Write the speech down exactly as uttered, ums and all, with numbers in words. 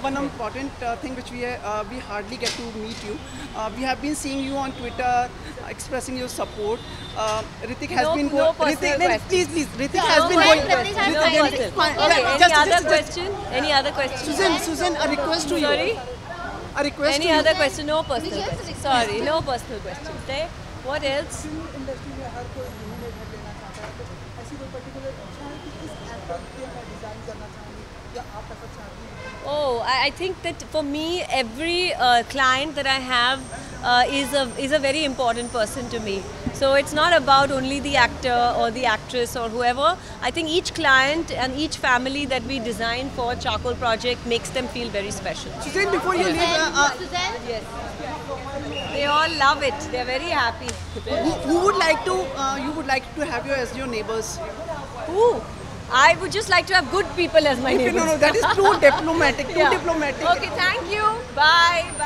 one important uh, thing which we uh, we hardly get to meet you. Uh, we have been seeing you on Twitter, expressing your support. Uh, Hrithik has no, been going. No Hrithik, then, please, please. Hrithik no, has no, been no, going. Hrithik has no, been okay, going. Okay, any just, other just, question? Just, any other question? Sussanne, Sussanne, a request to Sorry? you. A request. Any to other you? question? No personal. Question. Sorry, no personal questions. There. What else? Oh, I think that for me, every uh, client that I have uh, is a is a very important person to me. So it's not about only the actor or the actress or whoever. I think each client and each family that we design for Charcoal Project makes them feel very special. Sussanne, before you leave, uh, Sussanne? Yes. They all love it. They're very happy. Who, who would like to uh, you would like to have you as your neighbors? Who? I would just like to have good people as my neighbors. No, no, that is too diplomatic, too yeah. diplomatic. Okay, thank you. Bye. Bye.